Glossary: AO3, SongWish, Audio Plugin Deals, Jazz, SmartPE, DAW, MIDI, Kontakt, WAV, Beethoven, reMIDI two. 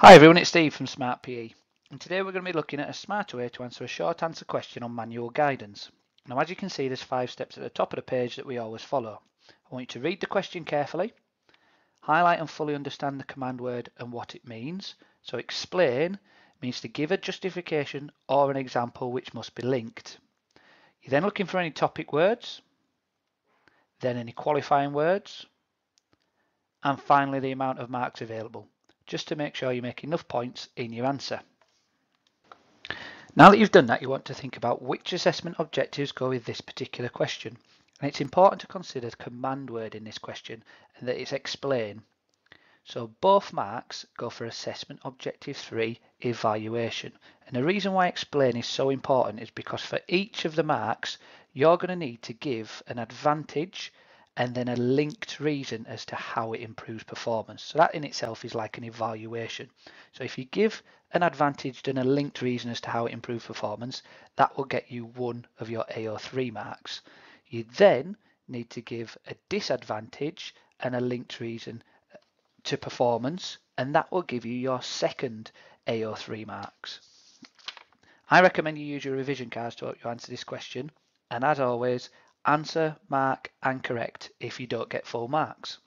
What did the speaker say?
Hi everyone, it's Steve from SmartPE, and today we're going to be looking at a smarter way to answer a short answer question on manual guidance. Now, as you can see, there's 5 steps at the top of the page that we always follow. I want you to read the question carefully, highlight and fully understand the command word and what it means. So explain means to give a justification or an example which must be linked. You're then looking for any topic words, then any qualifying words, and finally the amount of marks available, just to make sure you make enough points in your answer. Now that you've done that, you want to think about which assessment objectives go with this particular question. And it's important to consider the command word in this question and that it's explain. So both marks go for assessment objective 3, evaluation. And the reason why explain is so important is because for each of the marks, you're going to need to give an advantage and then a linked reason as to how it improves performance. So that in itself is like an evaluation. So if you give an advantage and a linked reason as to how it improves performance, that will get you 1 of your AO3 marks. You then need to give a disadvantage and a linked reason to performance, and that will give you your 2nd AO3 marks. I recommend you use your revision cards to help you answer this question, and as always, answer, mark and correct if you don't get full marks.